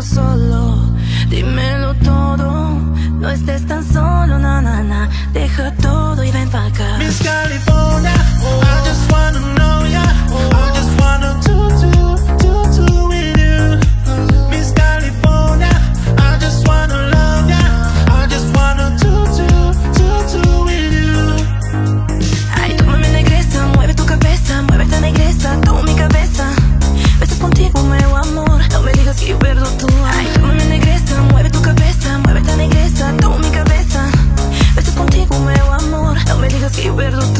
quiero solo, dímelo todo, no estés tan solo, na na na, deja todo y ven pa' acá. Miss California, oh, I just wanna know ya, oh, I just wanna do with you. Miss California, I just wanna love ya, I just wanna do with you. Ay, tómame, regresa, mueve tu cabeza, muévete, regresa, toma mi cabeza. Besas contigo, nuevo amor, no me digas que yo pierdo tu amor. Ay, tómame, regresa, mueve tu cabeza, muévete, regresa, toma mi cabeza. Besas contigo, nuevo amor, no me digas que yo pierdo tu amor.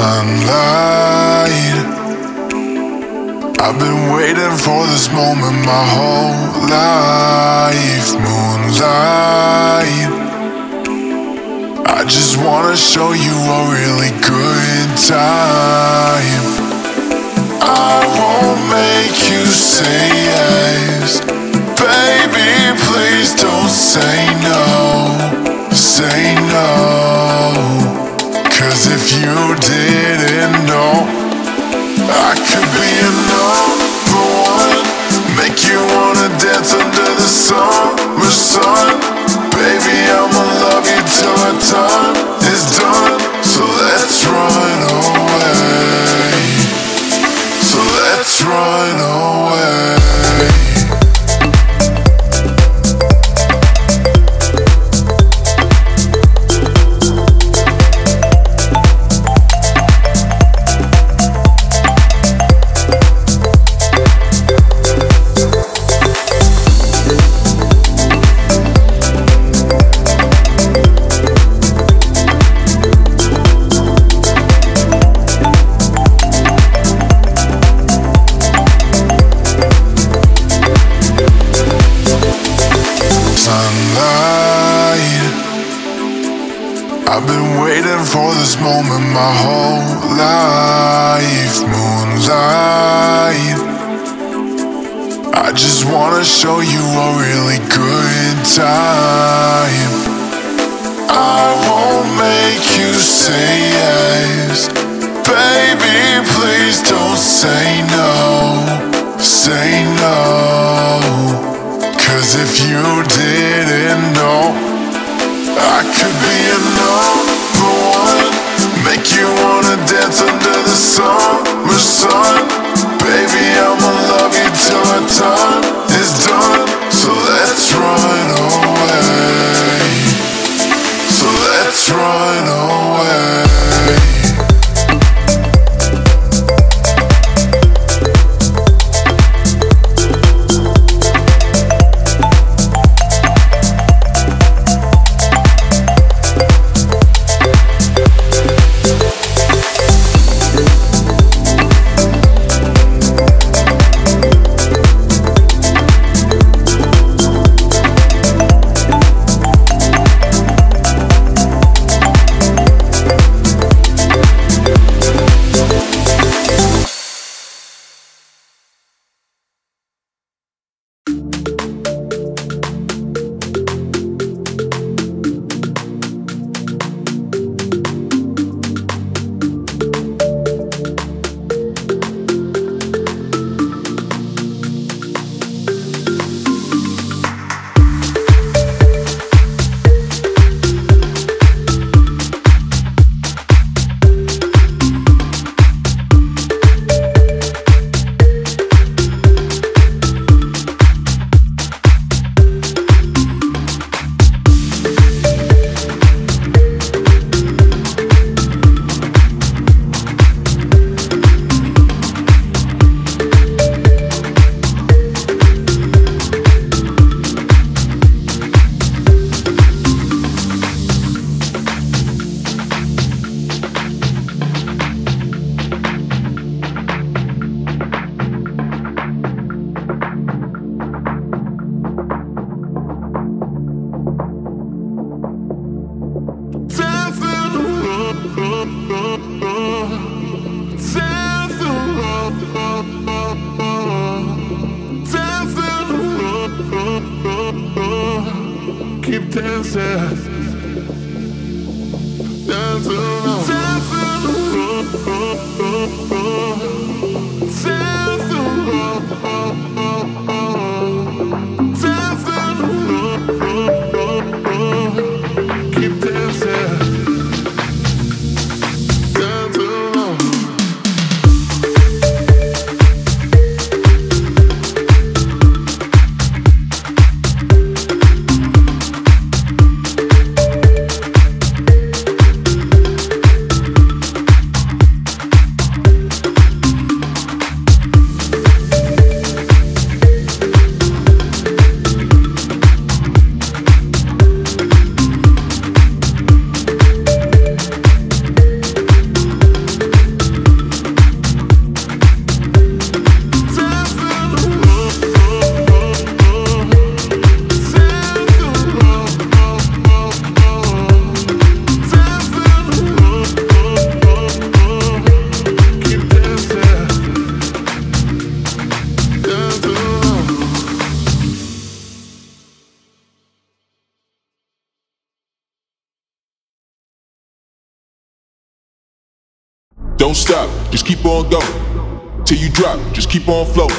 Sunlight, I've been waiting for this moment my whole life. Moonlight, I just wanna show you a really good time. I won't make you say yes, baby, please don't say no, say no. 'Cause if you didn't know, I could be a number one, make you wanna dance under the summer sun. Baby, I'ma love you till our time is done. So let's run away, so let's run away. For this moment my whole life. Moonlight, I just wanna show you a really good time. I won't make you say yes. Baby, please don't say no. Say no. Cause if you didn't know, I could be a number one. Make you wanna dance under the summer sun. Baby, I'ma love you till my time is done. So let's run away. So let's run away. Don't stop, just keep on going. Till you drop, just keep on flowing.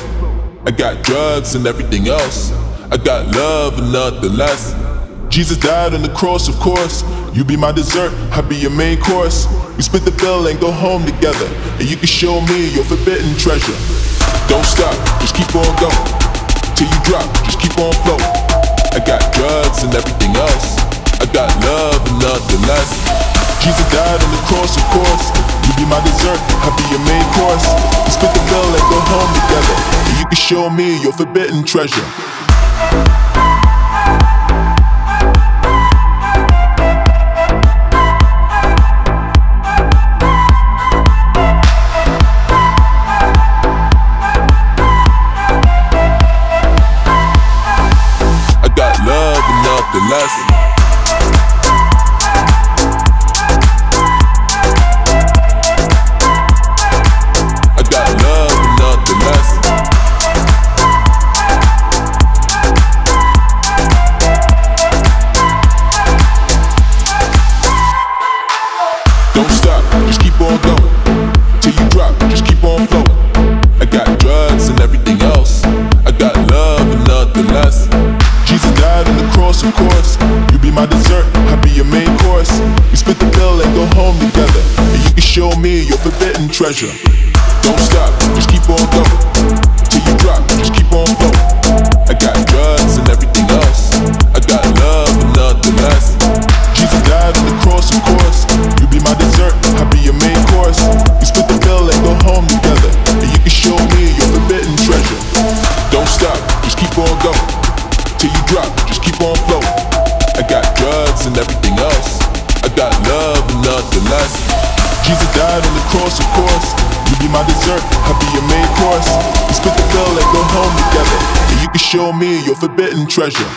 I got drugs and everything else. I got love and nothing less. Jesus died on the cross, of course. You be my dessert, I'll be your main course. We split the bill and go home together, and you can show me your forbidden treasure. Don't stop, just keep on going. Till you drop, just keep on flowing. I got drugs and everything else. I got love and nothing less. Jesus died on the cross, of course. You be my dessert, I'll be your main course. We split the bill and go home together, and you can show me your forbidden treasure. I got love and nothing less. Less. treasure. Don't stop, just keep on going. Till you drop, just keep on going. I got drugs and everything else. I got love and nothing less. Jesus died on the cross, of course. You be my dessert, I'll be your main course. You split the bill and go home together, and you can show me your forbidden treasure. Don't stop, just keep on going. Till you drop, just keep on flowing. I got drugs and everything else. I got love and nothing less. Jesus died on the cross, of course. You be my dessert, I'll be your main course. You split the bill and go home together, and you can show me your forbidden treasure.